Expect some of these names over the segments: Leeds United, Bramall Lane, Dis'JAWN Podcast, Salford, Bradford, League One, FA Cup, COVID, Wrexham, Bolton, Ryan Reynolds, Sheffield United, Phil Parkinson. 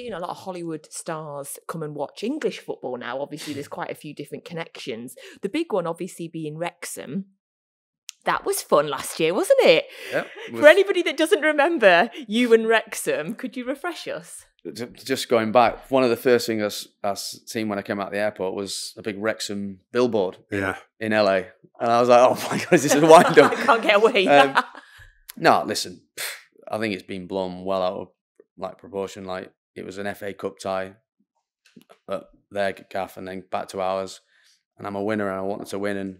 seeing a lot of Hollywood stars come and watch English football now. Obviously, there's quite a few different connections. The big one, obviously, being Wrexham. That was fun last year, wasn't it? Yeah, it was. For anybody that doesn't remember you and Wrexham, could you refresh us? Just going back, one of the first things I seen when I came out of the airport was a big Wrexham billboard in LA. And I was like, oh my God, is this a wind-up? I can't get away. No, listen, I think it's been blown well out of proportion. Like, it was an FA Cup tie at their gaff and then back to ours. And I'm a winner and I wanted to win. And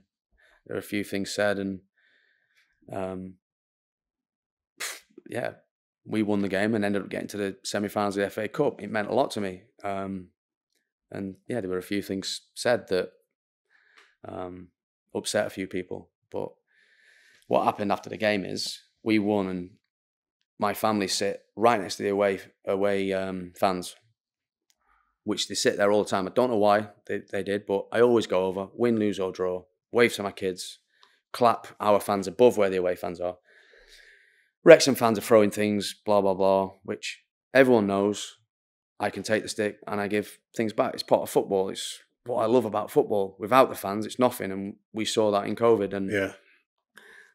there were a few things said and... yeah, we won the game and ended up getting to the semi-finals of the FA Cup. It meant a lot to me. And yeah, there were a few things said that upset a few people. But what happened after the game is we won and my family sit right next to the away fans, which they sit there all the time. I don't know why they did, but I always go over, win, lose or draw, wave to my kids, clap our fans above where the away fans are. Wrexham fans are throwing things, blah, blah, blah, which everyone knows. I can take the stick and I give things back. It's part of football. It's what I love about football. Without the fans, it's nothing. And we saw that in COVID. And yeah,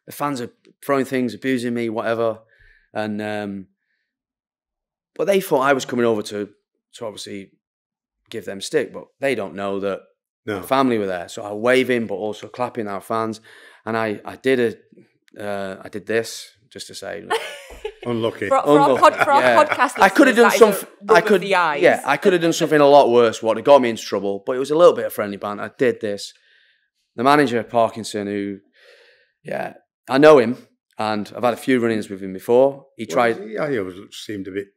the fans are throwing things, abusing me, whatever. And but they thought I was coming over to obviously give them stick, but they don't know that my family were there. So I wave in, but also clapping our fans. And I did this just to say, unlucky. For our podcast, I could have done something. I could have done something a lot worse. What it got me into trouble, but it was a little bit of friendly banter. I did this. The manager Parkinson, who, yeah, I know him, and I've had a few run-ins with him before. He tried. He always seemed a bit.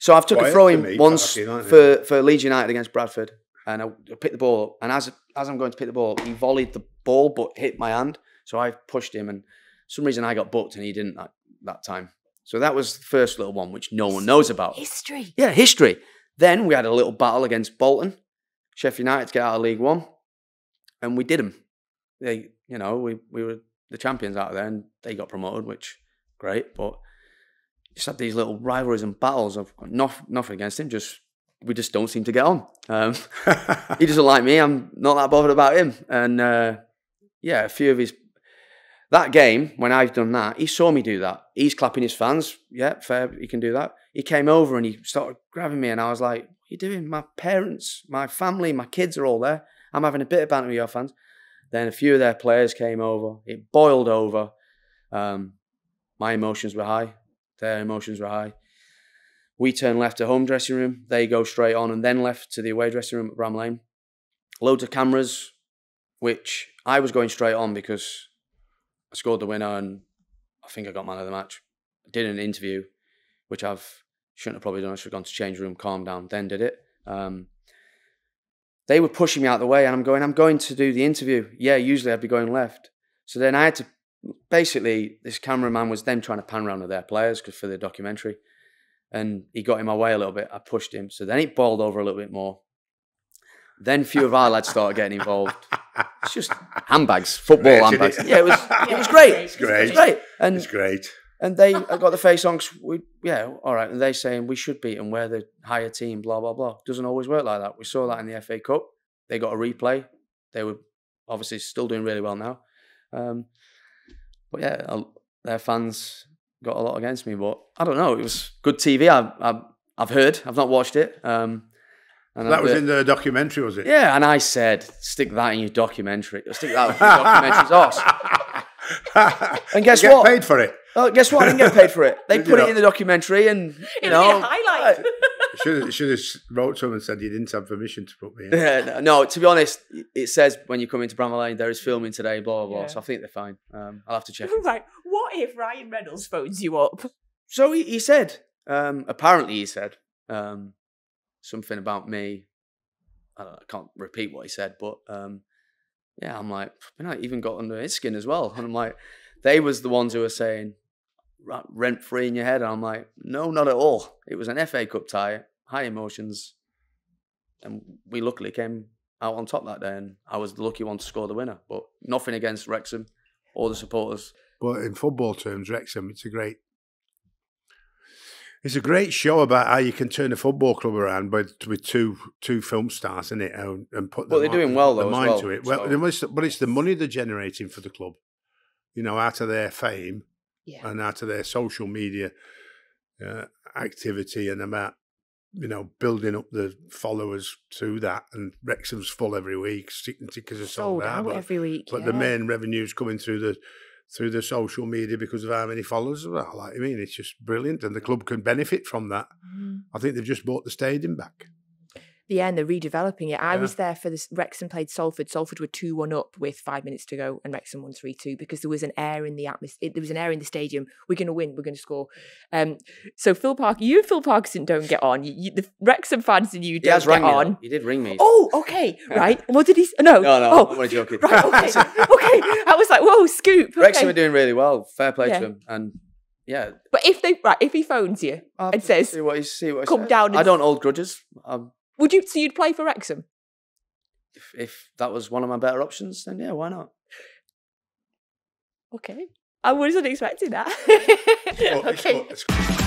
So I've took a throw in once for Leeds United against Bradford. And I picked the ball up, and as I'm going to pick the ball up, he volleyed the ball but hit my hand. So I pushed him, and for some reason I got booked and he didn't that time. So that was the first little one, which no one knows about. History. Yeah, history. Then we had a little battle against Bolton, Sheffield United to get out of League One, and we did them. They, you know, we were the champions out of there, and they got promoted, which great. But just had these little rivalries and battles. I've got nothing against him, just... we just don't seem to get on. He doesn't like me. I'm not that bothered about him. And yeah, a few of his... That game, when I've done that, he saw me do that. He's clapping his fans. Yeah, fair, he can do that. He came over and he started grabbing me and I was like, what are you doing? My parents, my family, my kids are all there. I'm having a bit of banter with your fans. Then a few of their players came over. It boiled over. My emotions were high. Their emotions were high. We turn left to home dressing room. They go straight on and then left to the away dressing room at Bramall Lane. Loads of cameras, which I was going straight on because I scored the winner and I think I got man of the match. I did an interview, which I shouldn't have probably done. I should have gone to change room, calm down, then did it. They were pushing me out of the way and I'm going to do the interview. Yeah, usually I'd be going left. So then I had to, basically, this cameraman was then trying to pan around with their players for the documentary. And he got in my way a little bit. I pushed him. So then it boiled over a little bit more. Then a few of our lads started getting involved. It's just handbags, football handbags. Yeah, it was great. It's great. It's great. And it's great. And they got the face on. Yeah, all right. And they saying we should beat them. We're the higher team, blah, blah, blah. Doesn't always work like that. We saw that in the FA Cup. They got a replay. They were obviously still doing really well now. But yeah, their fans... got a lot against me, but I don't know. It was good TV. I've heard. I've not watched it. And that was in the documentary, was it? Yeah, and I said, stick that in your documentary. Stick that in your documentaries. And guess what? Paid for it. Oh, guess what? I didn't get paid for it. They put it in the documentary, and you know, highlight. should have wrote to him and said you didn't have permission to put me in. Yeah, no. To be honest, it says when you come into Bramall Lane there is filming today, blah blah. Yeah. So I think they're fine. I'll have to check. Right. What if Ryan Reynolds phones you up? So he said. Apparently, he said something about me. I can't repeat what he said, but yeah, I'm like, I even got under his skin as well, and I'm like, they was the ones who were saying. Rent free in your head, and I'm like, no, not at all. It was an FA Cup tie, high emotions, and we luckily came out on top that day. And I was the lucky one to score the winner, but nothing against Wrexham or the supporters. But in football terms, Wrexham, it's a great, It's a great show about how you can turn a football club around with two film stars in it and put their mind to it. But it's the money they're generating for the club, you know, out of their fame and out of their social media activity and about, you know, building up the followers through that. And Wrexham's full every week, tickets are sold out every week. But the main revenue's coming through the social media because of how many followers. Well, like I mean, it's just brilliant, and the club can benefit from that. Mm. I think they've just bought the stadium back. Yeah, and they're redeveloping it. I was there for this. Wrexham played Salford. Salford were 2-1 up with 5 minutes to go, and Wrexham won 3-2 because there was an air in the atmosphere. There was an air in the stadium. We're going to win. We're going to score. So you and Phil Parkinson don't get on. The Wrexham fans and you don't get on. He did ring me. Oh, okay, right. What did he? No. Oh. I'm only joking. Right, okay, okay. I was like, whoa, scoop. Okay. Wrexham are doing really well. Fair play to them, and. Yeah, but if he phones you and says, "See what come down," and I don't hold grudges. Would you? So you'd play for Wrexham? If that was one of my better options, then yeah, why not? Okay, I wasn't expecting that. Okay.